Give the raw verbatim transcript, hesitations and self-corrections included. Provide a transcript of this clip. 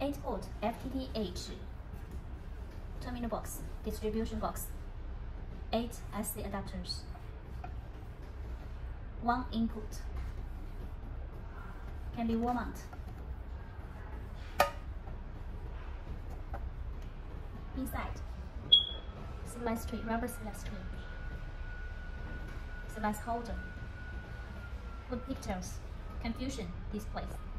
eight volt F T T H terminal box, distribution box, eight I C adapters, one input, can be wall mount. Inside, slice tray, rubber slice tray, slice holder, good pictures, confusion displays.